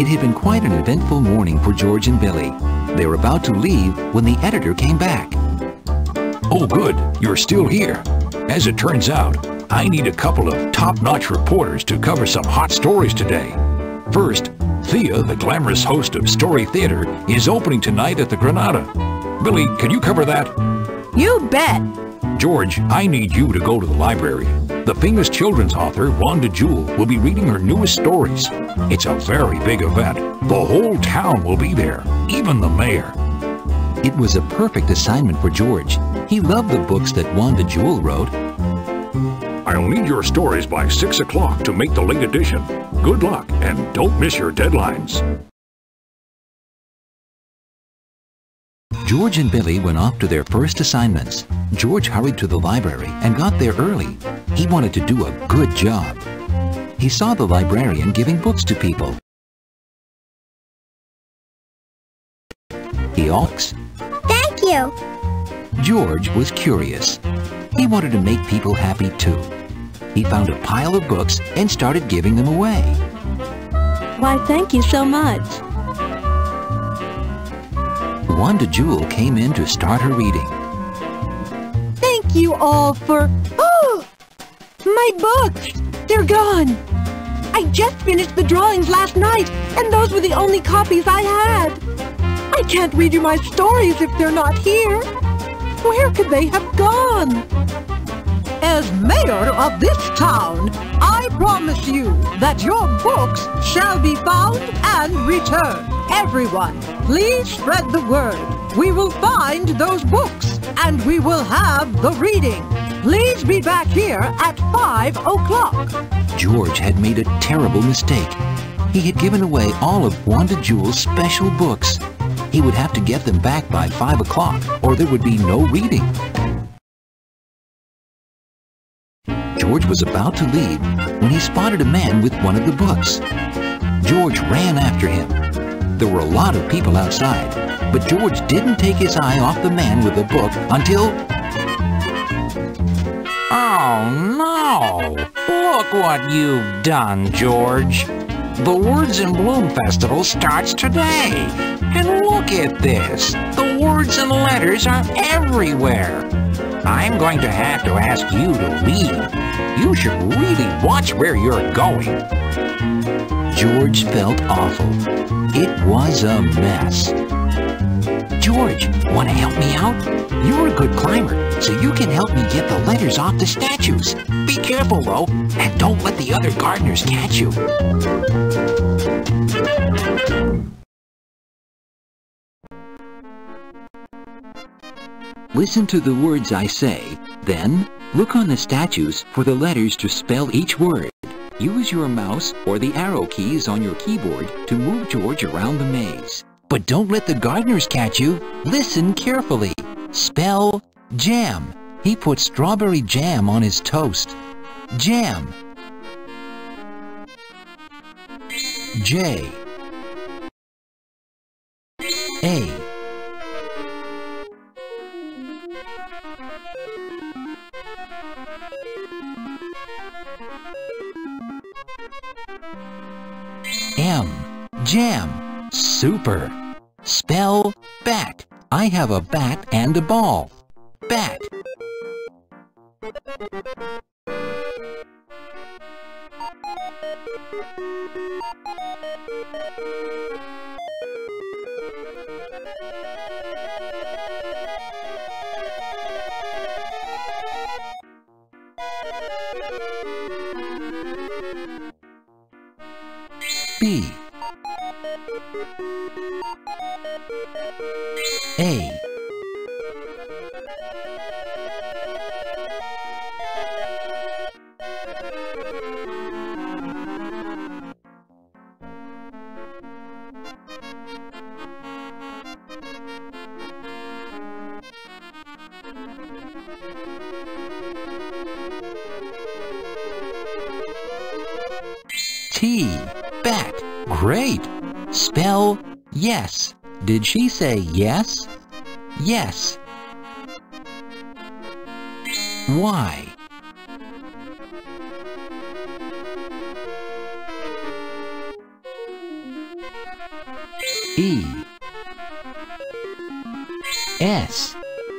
It had been quite an eventful morning for George and Billy. They were about to leave when the editor came back. Oh good, you're still here. As it turns out, I need a couple of top-notch reporters to cover some hot stories today. First, Thea, the glamorous host of Story Theater, is opening tonight at the Granada. Billy, can you cover that? You bet! George, I need you to go to the library. The famous children's author, Wanda Jewell, will be reading her newest stories. It's a very big event. The whole town will be there, even the mayor. It was a perfect assignment for George. He loved the books that Wanda Jewell wrote. I'll need your stories by 6 o'clock to make the late edition. Good luck, and don't miss your deadlines. George and Billy went off to their first assignments. George hurried to the library and got there early. He wanted to do a good job. He saw the librarian giving books to people. He asked, "Thank you." George was curious. He wanted to make people happy too. He found a pile of books and started giving them away. Why, thank you so much. Wanda Jewell came in to start her reading. Thank you all for... Oh! My books! They're gone! I just finished the drawings last night, and those were the only copies I had. I can't read you my stories if they're not here. Where could they have gone? As mayor of this town, I promise you that your books shall be found and returned. Everyone, please spread the word. We will find those books, and we will have the reading. Please be back here at 5 o'clock. George had made a terrible mistake. He had given away all of Wanda Jewell's special books. He would have to get them back by 5 o'clock, or there would be no reading. George was about to leave when he spotted a man with one of the books. George ran after him. There were a lot of people outside, but George didn't take his eye off the man with the book until... Oh no! Look what you've done, George! The Words and Bloom Festival starts today. And look at this. The words and letters are everywhere. I'm going to have to ask you to leave. You should really watch where you're going. George felt awful. It was a mess. George, want to help me out? You're a good climber, so you can help me get the letters off the statues. Be careful, though, and don't let the other gardeners catch you. Listen to the words I say, then look on the statues for the letters to spell each word. Use your mouse or the arrow keys on your keyboard to move George around the maze. But don't let the gardeners catch you. Listen carefully. Spell jam. He put strawberry jam on his toast. Jam. J. A. M. Jam. Super. Spell bat. I have a bat and a ball. Bat. B. A. T. Bat. Great! Spell yes. Did she say yes? Yes. Y. E-S.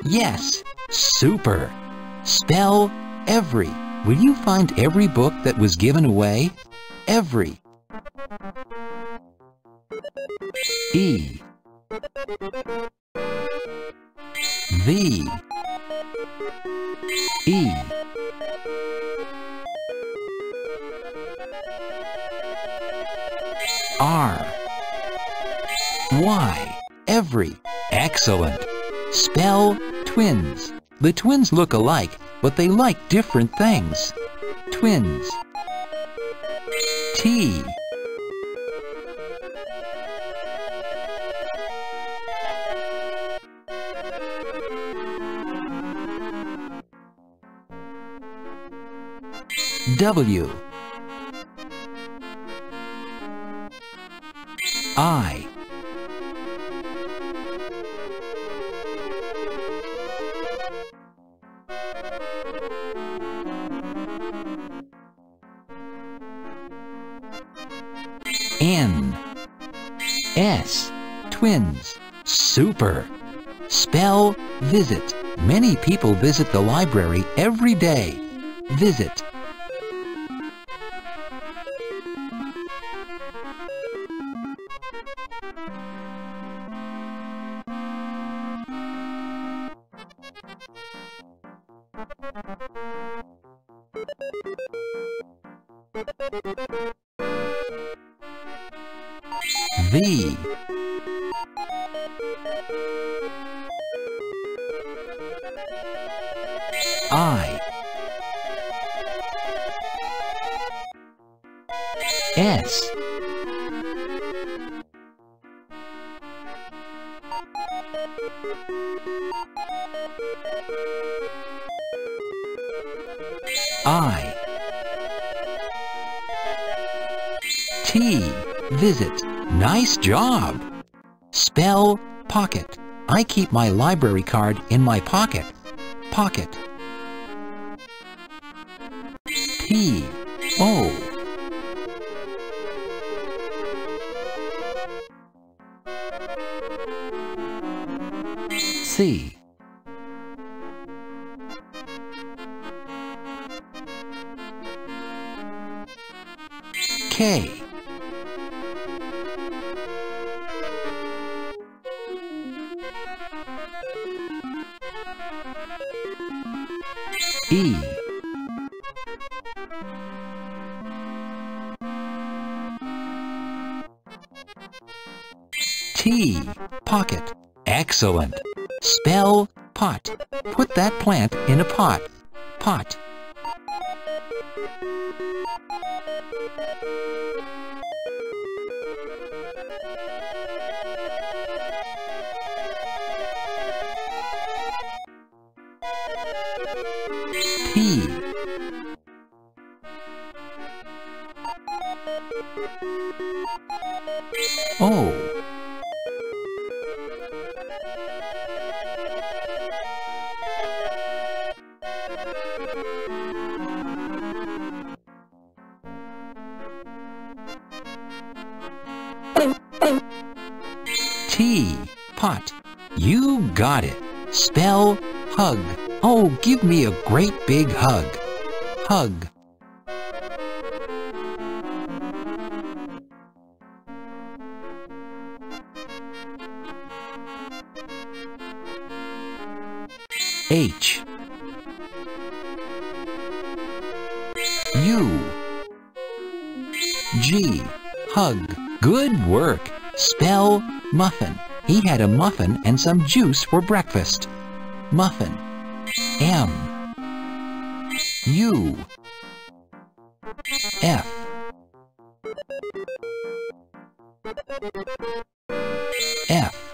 Yes, super. Spell every. Will you find every book that was given away? Every. E. V. E. R. Y. Every. Excellent. Spell twins. The twins look alike, but they like different things. Twins. T. W. I. N. S. Twins. Super. Spell visit. Many people visit the library every day. Visit. V. I. S. I. T. Visit. Nice job! Spell pocket. I keep my library card in my pocket. Pocket. P. O. C. K. E. T. Pocket. Excellent. Spell pot. Put that plant in a pot. Pot. P. O. T. Pot. You got it. Spell hug. Oh, give me a great big hug. Hug. H. U. G. Hug. Good work. Spell muffin. He had a muffin and some juice for breakfast. Muffin. M. U. F. F.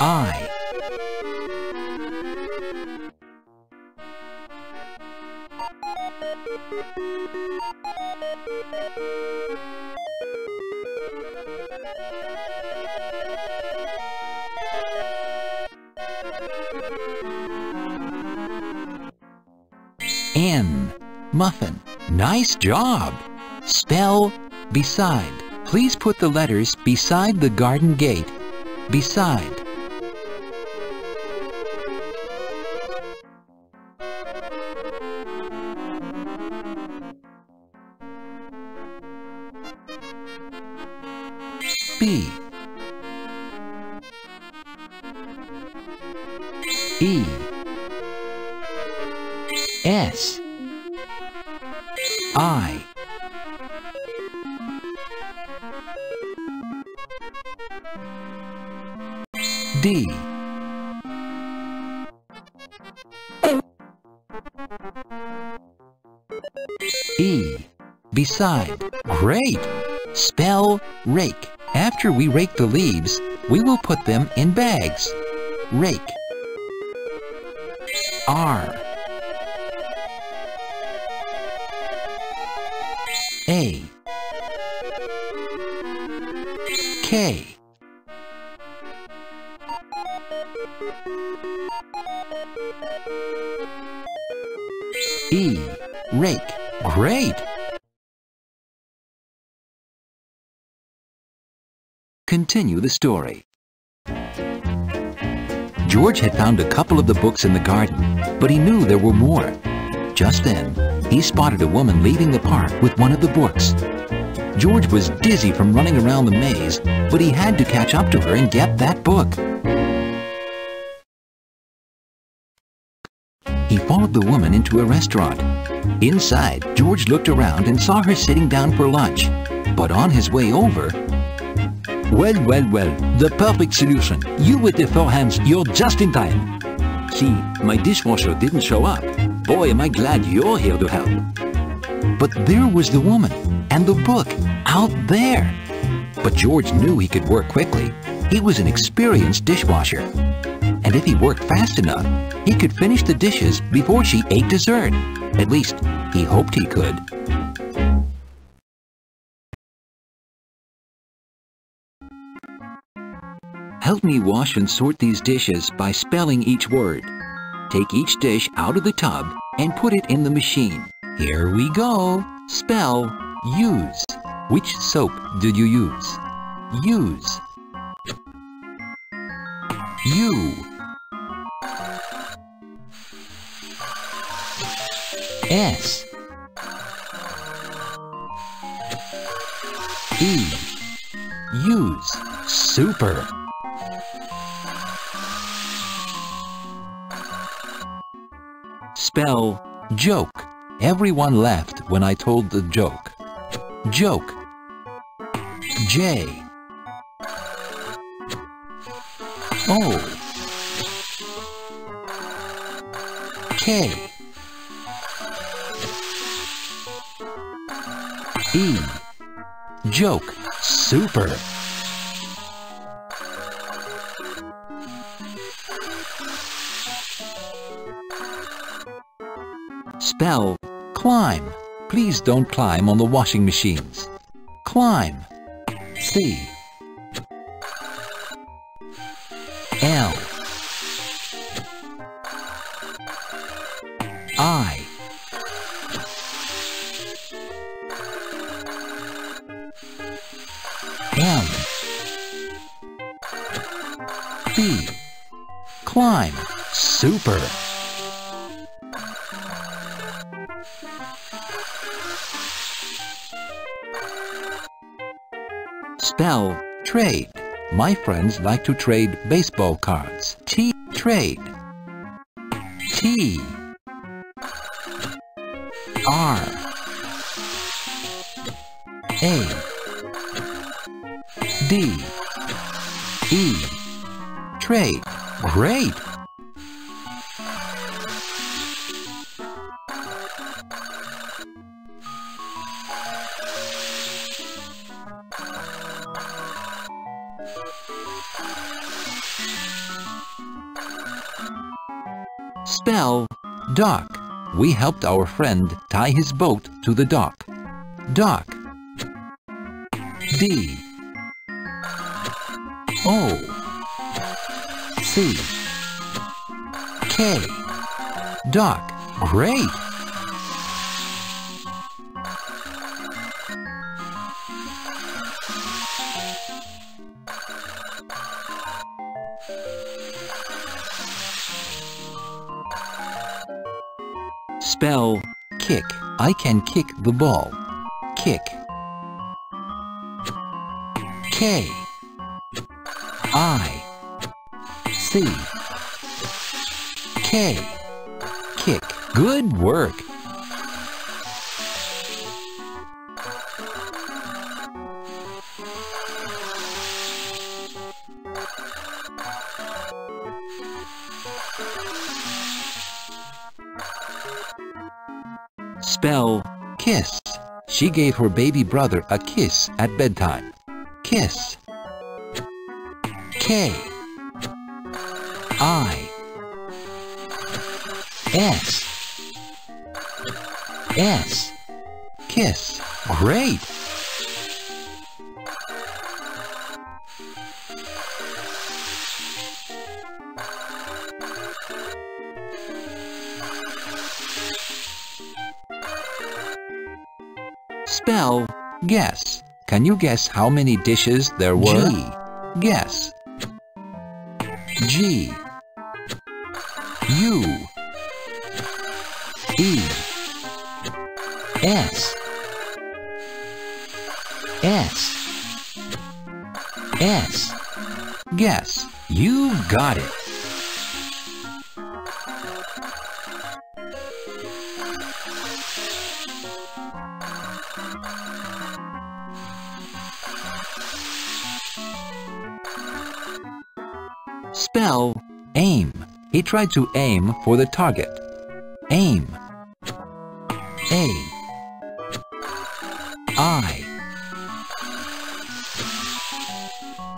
I. N. Muffin. Nice job! Spell beside. Please put the letters beside the garden gate. Beside. B. E. S. I. D. E. Beside. Great! Spell rake. After we rake the leaves, we will put them in bags. Rake. R. A. K. E. Rake. Great! Continue the story. George had found a couple of the books in the garden, but he knew there were more. Just then, he spotted a woman leaving the park with one of the books. George was dizzy from running around the maze, but he had to catch up to her and get that book. He followed the woman into a restaurant. Inside, George looked around and saw her sitting down for lunch. But on his way over, well, well, well, the perfect solution. You with the four hands, you're just in time. See, my dishwasher didn't show up. Boy, am I glad you're here to help. But there was the woman and the book out there. But George knew he could work quickly. He was an experienced dishwasher. And if he worked fast enough, he could finish the dishes before she ate dessert. At least, he hoped he could. Help me wash and sort these dishes by spelling each word. Take each dish out of the tub and put it in the machine. Here we go. Spell use. Which soap did you use? Use. U. S. E. Use. Super. Spell joke. Everyone left when I told the joke. Joke. J. O. K. E. Joke. Super. Spell climb. Please don't climb on the washing machines. Climb. C. L. I. M. B. Climb. Super. Spell trade. My friends like to trade baseball cards. T. Trade. T. R. A. D. E. Trade. Great! Spell dock. We helped our friend tie his boat to the dock. Dock. D. O. C. K. Dock. Great! Spell kick. I can kick the ball. Kick. K. I. C. K. Kick. Good work. Spell kiss. She gave her baby brother a kiss at bedtime. Kiss. K. I. S. S. Kiss. Great! Spell guess. Can you guess how many dishes there were? G. Guess. G. U. E. S. S. S. Guess. You got it. Spell aim. He tried to aim for the target. Aim. A. I.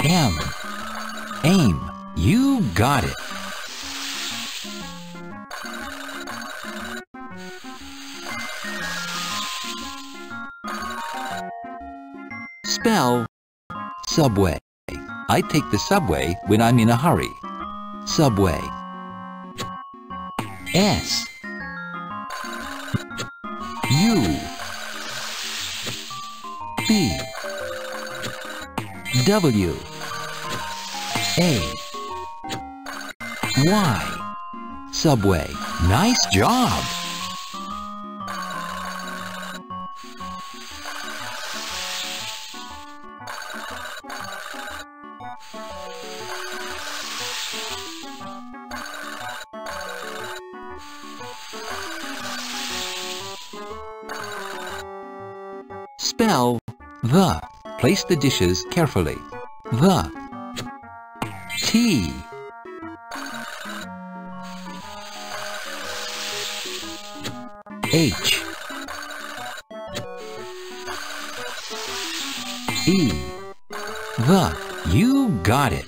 M. Aim. You got it. Spell subway. I take the subway when I'm in a hurry. Subway. S. U. B. W. A. Y. Subway. Nice job! Spell the. Place the dishes carefully. The. T. H. E. The. You got it.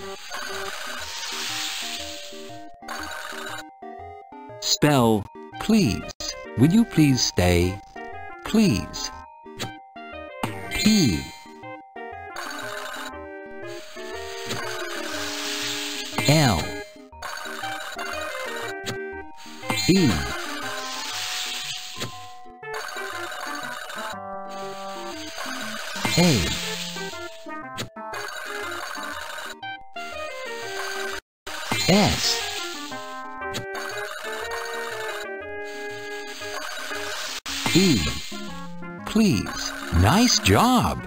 Spell please. Will you please stay? Please. P. L. E. A. S. E. Please. Nice job!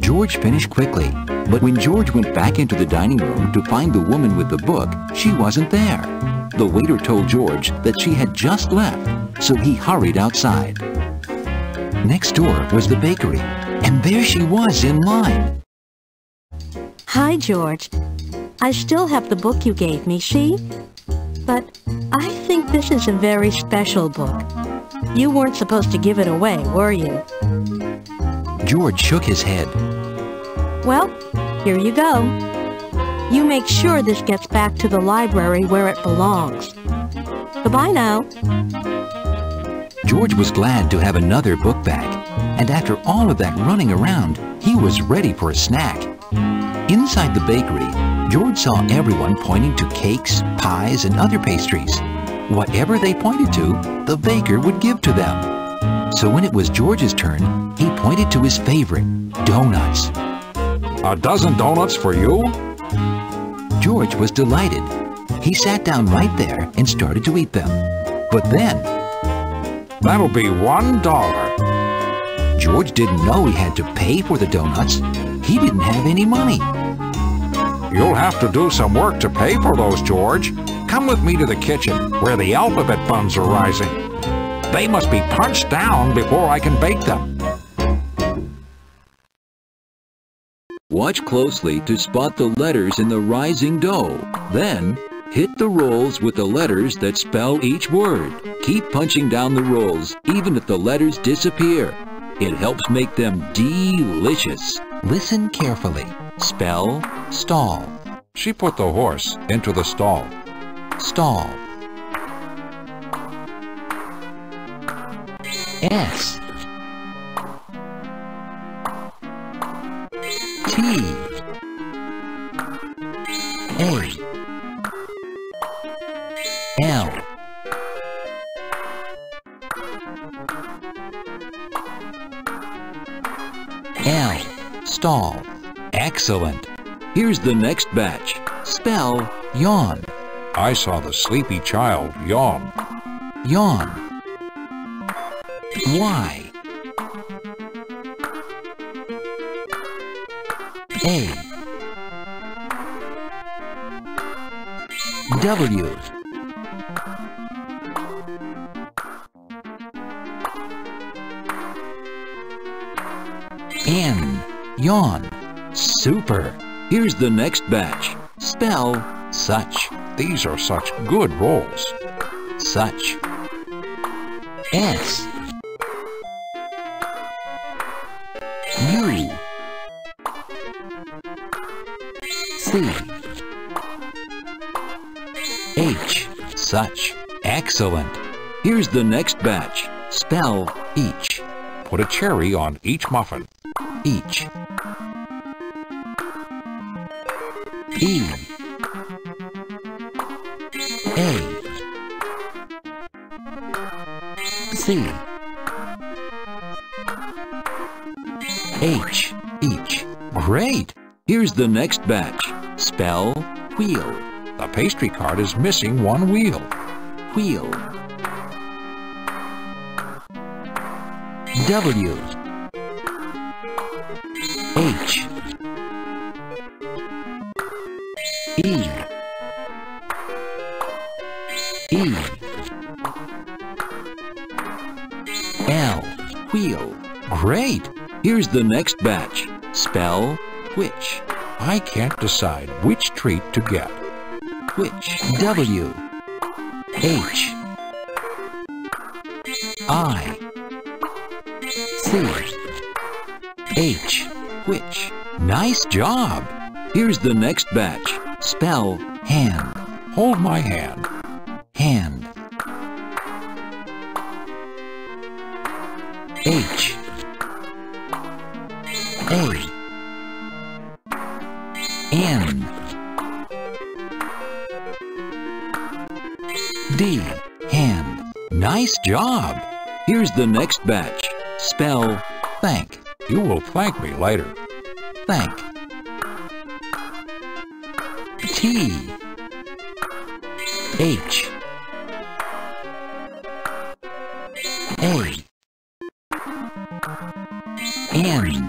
George finished quickly, but when George went back into the dining room to find the woman with the book, she wasn't there. The waiter told George that she had just left, so he hurried outside. Next door was the bakery, and there she was in line. Hi, George. I still have the book you gave me, see? But I think this is a very special book. You weren't supposed to give it away, were you? George shook his head. Well, here you go. You make sure this gets back to the library where it belongs. Goodbye now. George was glad to have another book back, and after all of that running around, he was ready for a snack. Inside the bakery, George saw everyone pointing to cakes, pies, and other pastries. Whatever they pointed to, the baker would give to them. So when it was George's turn, he pointed to his favorite, donuts. A dozen donuts for you? George was delighted. He sat down right there and started to eat them. But then... That'll be $1. George didn't know he had to pay for the donuts. He didn't have any money. You'll have to do some work to pay for those, George. Come with me to the kitchen, where the alphabet buns are rising. They must be punched down before I can bake them. Watch closely to spot the letters in the rising dough. Then, hit the rolls with the letters that spell each word. Keep punching down the rolls, even if the letters disappear. It helps make them delicious. Listen carefully. Spell stall. She put the horse into the stall. Stall. S. T. A. L. L. Stall. Excellent. Here's the next batch. Spell yawn. I saw the sleepy child yawn. Yawn. Y. A. W. N. Yawn. Super! Here's the next batch. Spell such. These are such good rolls. Such. S. U. C. H. Such. Excellent! Here's the next batch. Spell each. Put a cherry on each muffin. Each. E. A. C. H. Each. Great! Here's the next batch. Spell wheel. The pastry cart is missing one wheel. Wheel. W. H. E. E. L. Wheel. Great! Here's the next batch. Spell which. I can't decide which treat to get. Which. W. H. I. C. H. Which. Nice job! Here's the next batch. Spell hand. Hold my hand. Hand. H. A. N. D. Hand. Nice job! Here's the next batch. Spell thank. You will thank me later. Thank. T. H. A. N.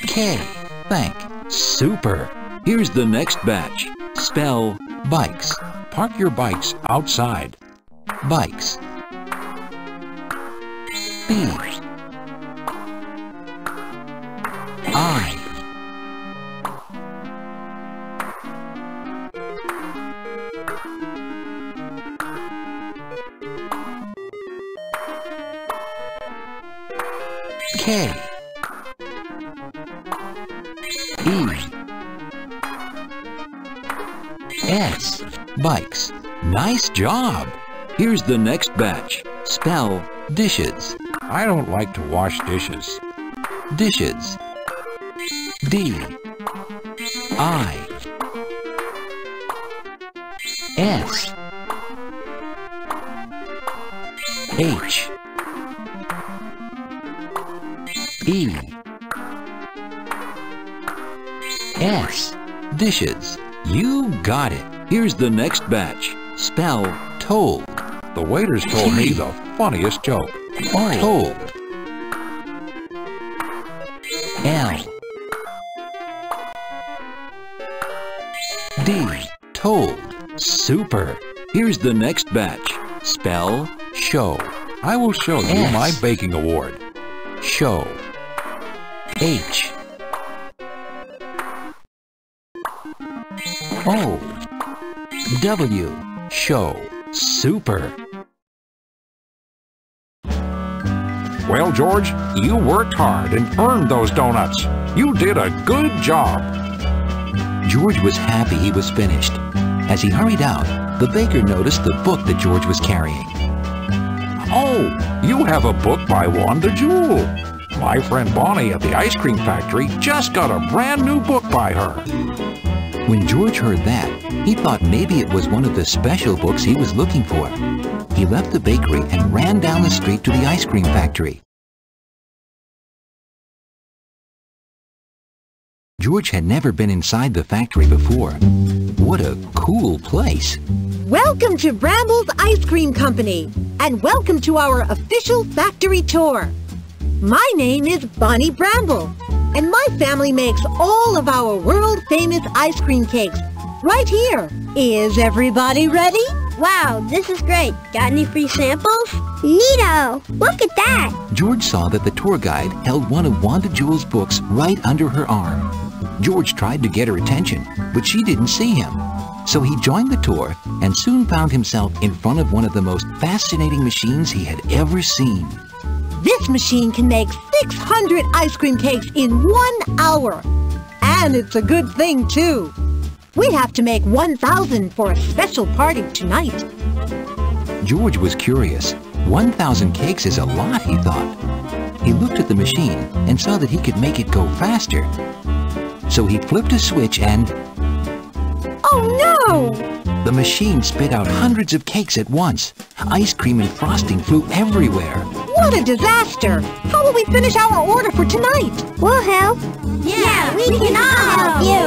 K. Thank. Super! Here's the next batch. Spell bikes. Park your bikes outside. Bikes. B. I. K. E. S. Bikes. Nice job! Here's the next batch. Spell dishes. I don't like to wash dishes. Dishes. D-I-S-H-E-S. Dishes. You got it. Here's the next batch. Spell told. The waiters told me the funniest joke. Told. L-D. Told. Super. Here's the next batch. Spell show. I will show you my baking award. Show. H. O. W. Show. Super. Well, George, you worked hard and earned those donuts. You did a good job. George was happy he was finished. As he hurried out, the baker noticed the book that George was carrying. Oh, you have a book by Wanda Jewell. My friend Bonnie at the ice cream factory just got a brand new book by her. When George heard that, he thought maybe it was one of the special books he was looking for. He left the bakery and ran down the street to the ice cream factory. George had never been inside the factory before. What a cool place! Welcome to Bramble's Ice Cream Company, and welcome to our official factory tour. My name is Bonnie Bramble, and my family makes all of our world-famous ice cream cakes right here. Is everybody ready? Wow, this is great. Got any free samples? Neato! Look at that! George saw that the tour guide held one of Wanda Jewell's books right under her arm. George tried to get her attention, but she didn't see him. So he joined the tour and soon found himself in front of one of the most fascinating machines he had ever seen. This machine can make 600 ice cream cakes in 1 hour. And it's a good thing, too. We have to make 1,000 for a special party tonight. George was curious. 1,000 cakes is a lot, he thought. He looked at the machine and saw that he could make it go faster. So he flipped a switch and... Oh, no! The machine spit out hundreds of cakes at once. Ice cream and frosting flew everywhere. What a disaster! How will we finish our order for tonight? We'll help. Yeah, we can all help you.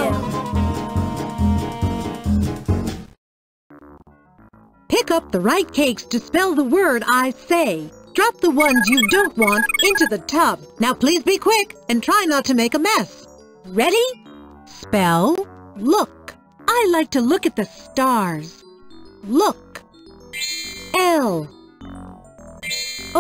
Pick up the right cakes to spell the word I say. Drop the ones you don't want into the tub. Now please be quick and try not to make a mess. Ready? Spell look. I like to look at the stars. Look. L. O.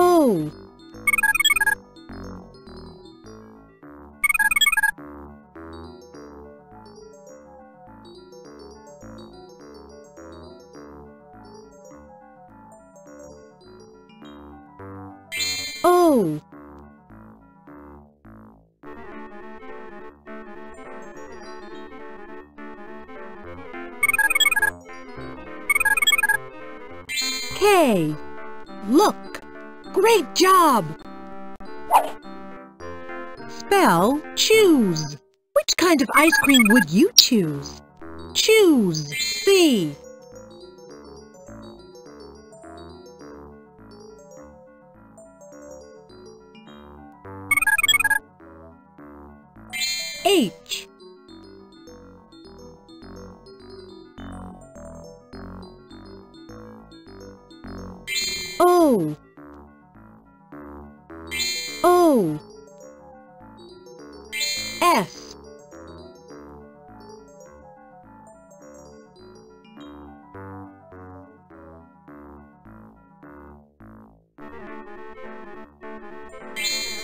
O. K. Look. Great job. Spell choose. Which kind of ice cream would you choose? Choose. C. H. O. O. S.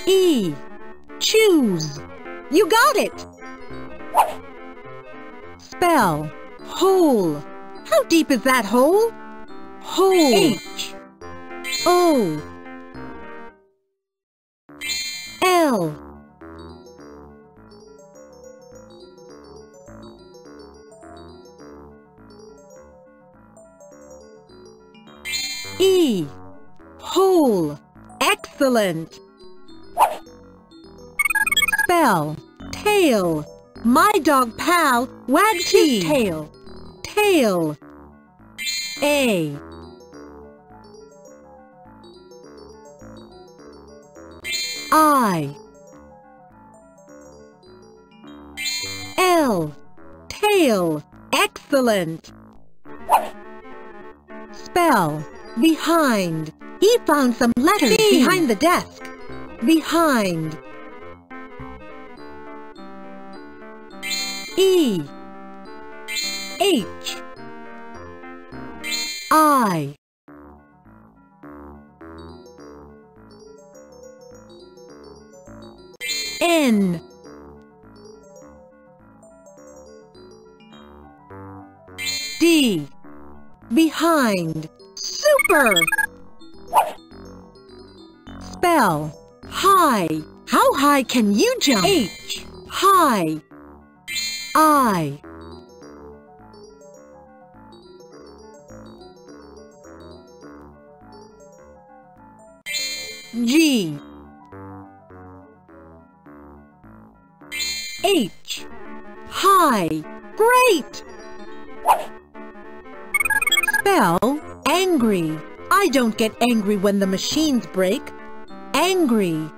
E. Choose. You got it. Spell hole. How deep is that hole? Hole. H. O. L. E. Hole. Excellent. Bell. Tail. My dog Pal wags his tail. Tail. A. I. L. Tail. Excellent. Spell. Behind. He found some letters behind the desk. Behind. E. H. I. N. D. Behind. Super! Spell. High. How high can you jump? H. High. I. G. H. High. Great! Spell. Angry. I don't get angry when the machines break. Angry.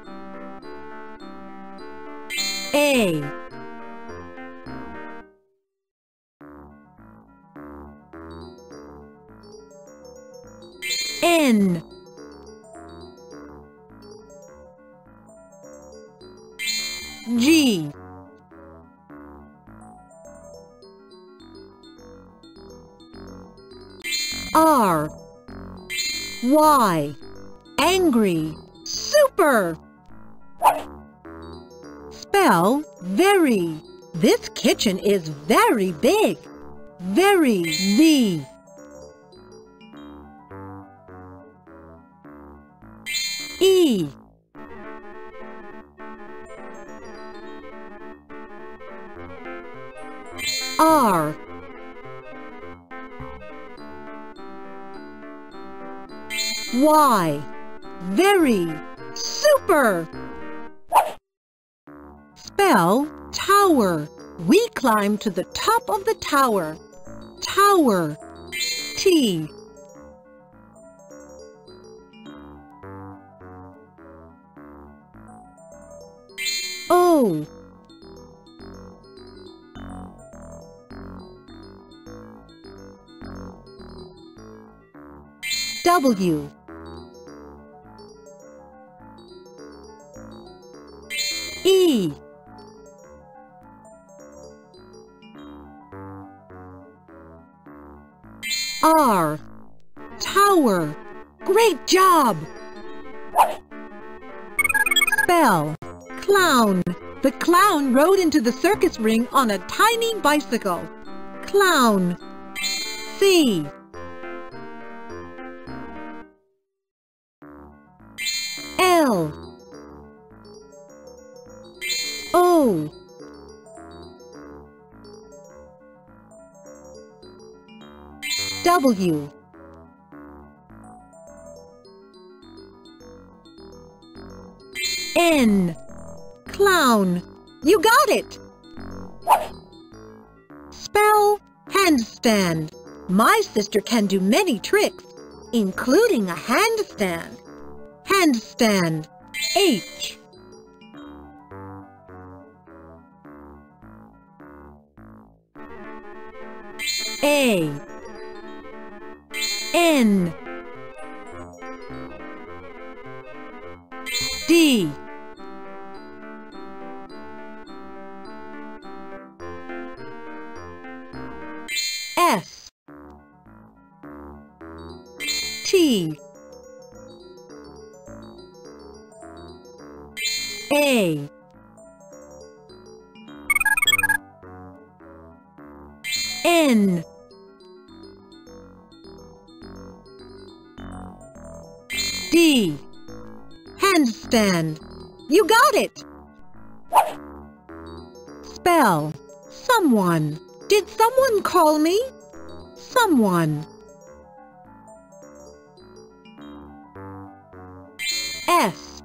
A. N. G. R. Y. Angry. Super! Spell. Very. This kitchen is very big. Very. V. E. R. Y. Very. Super! Spell. Tower. We climb to the top of the tower. Tower. T. O. W. E. R. Tower. Great job! Spell. Clown. The clown rode into the circus ring on a tiny bicycle. Clown. C. L. O. W. N. Clown. You got it! Spell. Handstand. My sister can do many tricks, including a handstand. Handstand. H. A. N. D. S. T. A. N. D. Handstand. You got it! Spell. Someone. Did someone call me? Someone. F.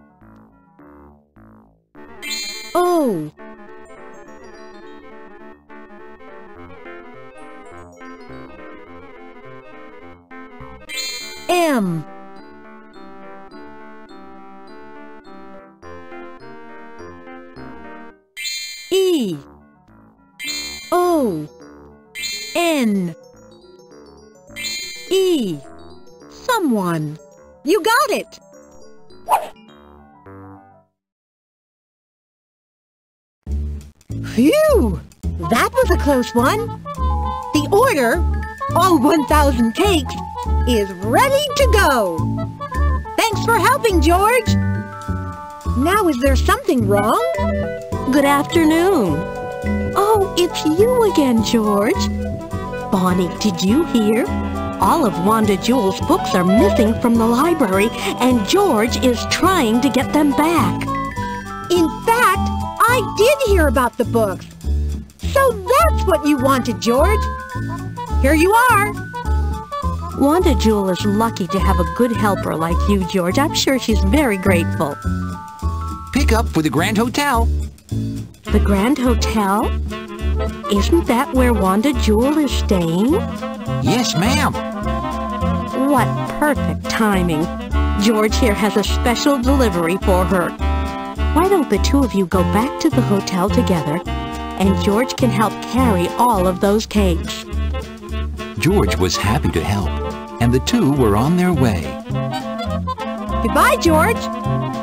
O. M. E. O. N. E. Someone. You got it! Phew! That was a close one! The order, all 1,000 cakes, is ready to go! Thanks for helping, George! Now is there something wrong? Good afternoon! Oh, it's you again, George! Bonnie, did you hear? All of Wanda Jewell's books are missing from the library, and George is trying to get them back. In fact, I did hear about the books. So that's what you wanted, George. Here you are. Wanda Jewell is lucky to have a good helper like you, George. I'm sure she's very grateful. Pick up with the Grand Hotel. The Grand Hotel? Isn't that where Wanda Jewell is staying? Yes, ma'am. What perfect timing. George here has a special delivery for her. Why don't the two of you go back to the hotel together, and George can help carry all of those cakes? George was happy to help, and the two were on their way. Goodbye, George!